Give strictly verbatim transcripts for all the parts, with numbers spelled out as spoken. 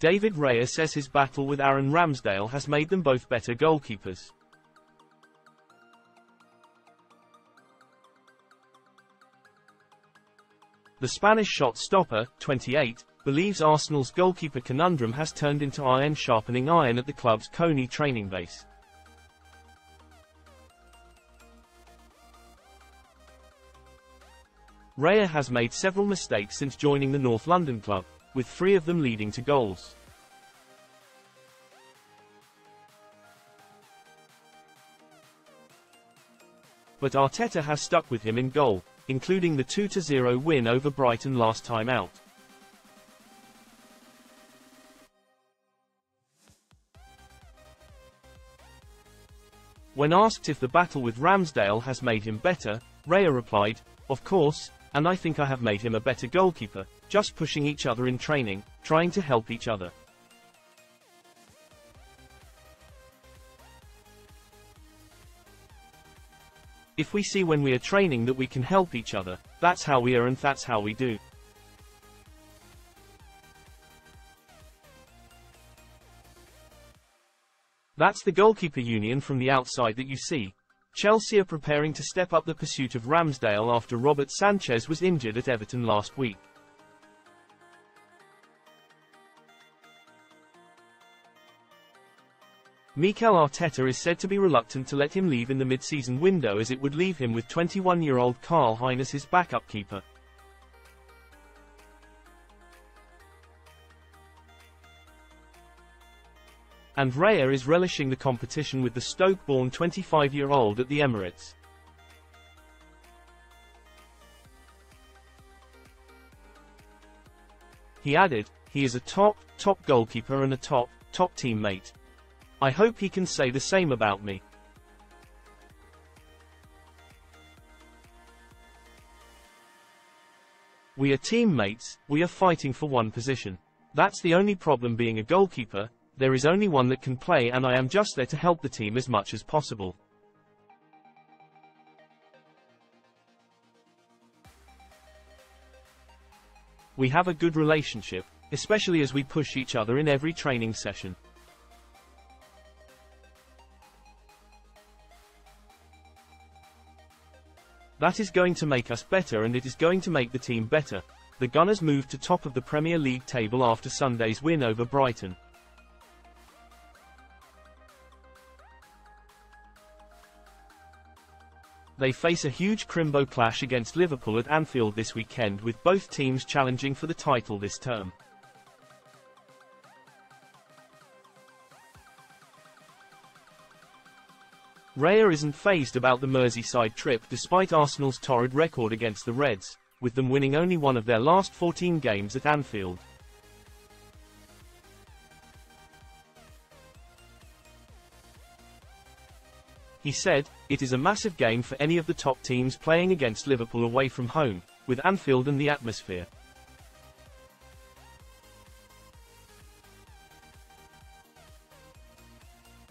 David Raya says his battle with Aaron Ramsdale has made them both better goalkeepers. The Spanish shot stopper, twenty-eight, believes Arsenal's goalkeeper conundrum has turned into iron sharpening iron at the club's Coney training base. Raya has made several mistakes since joining the North London club, with three of them leading to goals. But Arteta has stuck with him in goal, including the two to zero win over Brighton last time out. When asked if the battle with Ramsdale has made him better, Raya replied, "Of course, and I think I have made him a better goalkeeper, just pushing each other in training, trying to help each other." If we see when we are training that we can help each other, that's how we are and that's how we do. That's the goalkeeper union from the outside that you see. Chelsea are preparing to step up the pursuit of Ramsdale after Robert Sanchez was injured at Everton last week. Mikel Arteta is said to be reluctant to let him leave in the mid-season window, as it would leave him with twenty-one-year-old Karl Hein as his backup keeper. And Raya is relishing the competition with the Stoke-born twenty-five-year-old at the Emirates. He added, "He is a top, top goalkeeper and a top, top teammate. I hope he can say the same about me." "We are teammates, we are fighting for one position. That's the only problem being a goalkeeper, there is only one that can play and I am just there to help the team as much as possible." "We have a good relationship, especially as we push each other in every training session. That is going to make us better and it is going to make the team better." The Gunners moved to top of the Premier League table after Sunday's win over Brighton. They face a huge Crimbo clash against Liverpool at Anfield this weekend, with both teams challenging for the title this term. Raya isn't phased about the Merseyside trip despite Arsenal's torrid record against the Reds, with them winning only one of their last fourteen games at Anfield. He said, "It is a massive game for any of the top teams playing against Liverpool away from home, with Anfield and the atmosphere.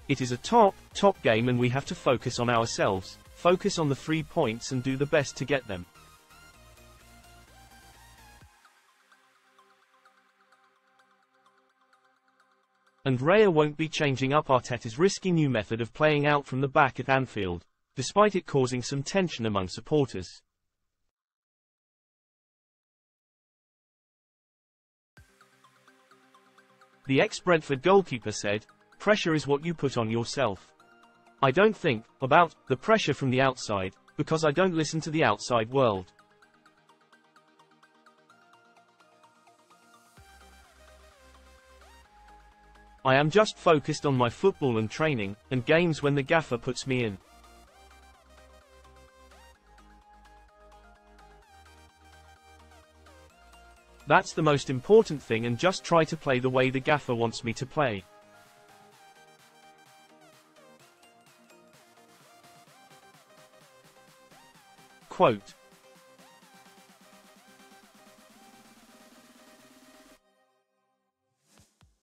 It is a top, top game and we have to focus on ourselves, focus on the three points and do the best to get them." And Raya won't be changing up Arteta's risky new method of playing out from the back at Anfield, despite it causing some tension among supporters. The ex-Brentford goalkeeper said, "Pressure is what you put on yourself. I don't think about the pressure from the outside, because I don't listen to the outside world. I am just focused on my football and training, and games when the gaffer puts me in. That's the most important thing, and just try to play the way the gaffer wants me to play." Quote,